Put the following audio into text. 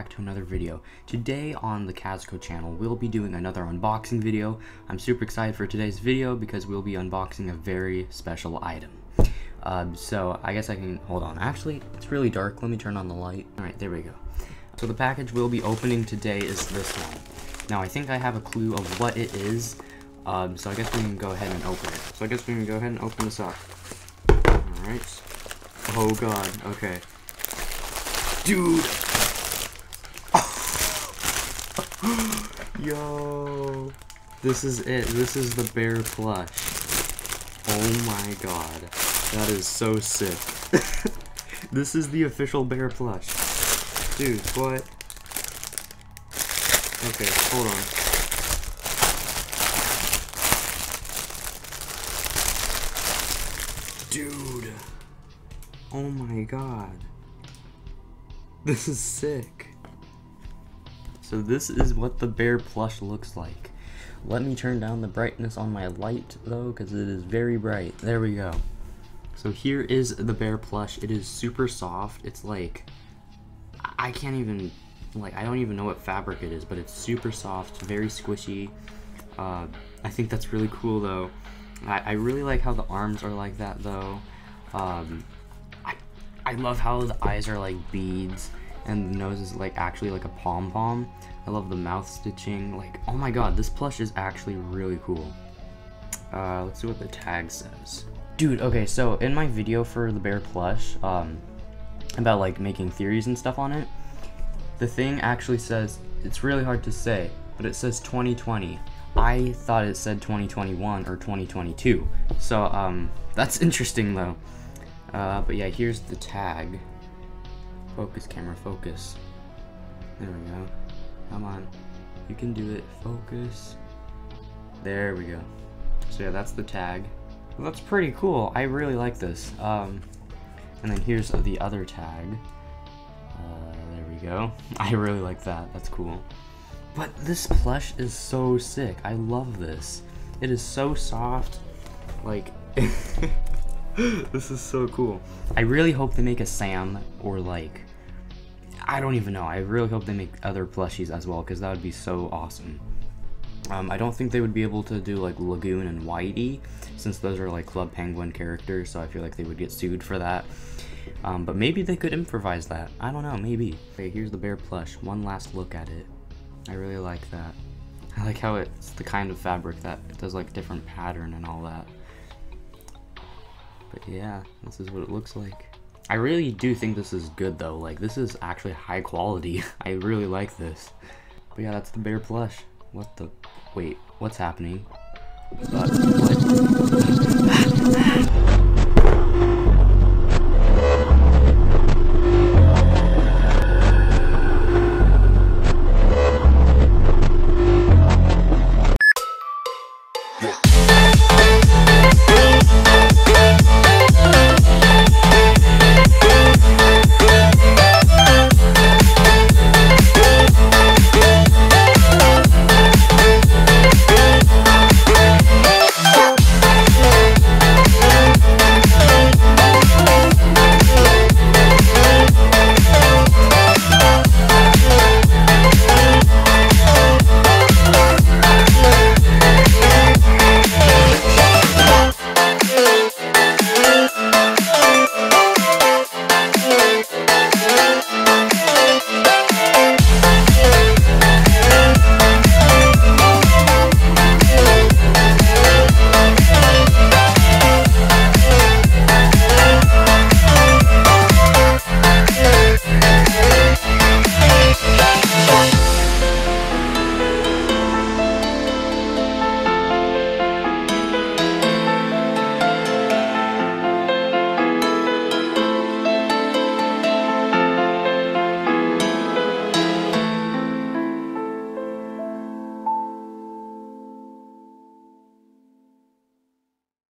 back to another video. Today on the Casco channel, we'll be doing another unboxing video. I'm super excited for today's video because we'll be unboxing a very special item. So I guess I can, hold on, actually, it's really dark, let me turn on the light. Alright, there we go. So the package we'll be opening today is this one. Now I think I have a clue of what it is, so I guess we can go ahead and open it. So I guess we can go ahead and open this up. Alright. Oh god, okay. Dude! Yo! This is it. This is the BEAR* plush. Oh my god. That is so sick. This is the official BEAR* plush. Dude, what? Okay, hold on. Dude! Oh my god. This is sick. So this is what the BEAR* plush looks like. Let me turn down the brightness on my light though, because it is very bright. There we go. So here is the BEAR* plush. It is super soft. It's like, I can't even, like, I don't even know what fabric it is, but it's super soft, very squishy. I think that's really cool though. I really like how the arms are like that though. I love how the eyes are like beads and the nose is like actually like a pom-pom. I love the mouth stitching. Like, oh my god, this plush is actually really cool. Let's see what the tag says. Dude, okay, so in my video for the BEAR* plush, about like making theories and stuff on it, the thing actually says, it's really hard to say, but it says 2020. I thought it said 2021 or 2022. So, that's interesting though. But yeah, here's the tag. Focus, camera, focus. There we go. Come on. You can do it. Focus. There we go. So yeah, that's the tag. Well, that's pretty cool. I really like this. And then here's the other tag. There we go. I really like that. That's cool. But this plush is so sick. I love this. It is so soft. Like... This is so cool. I really hope they make a Sam, or like, I don't even know. I really hope they make other plushies as well, because that would be so awesome. I don't think they would be able to do like Lagoon and Whitey, since those are like Club Penguin characters, so I feel like they would get sued for that. But maybe they could improvise that. I don't know, maybe. Okay, here's the BEAR* plush. One last look at it. I really like that. I like how it's the kind of fabric that it does like different pattern and all that. But yeah, this is what it looks like. I really do think this is good though. Like, this is actually high quality. I really like this. But yeah, that's the BEAR* plush. What the? Wait, what's happening? What?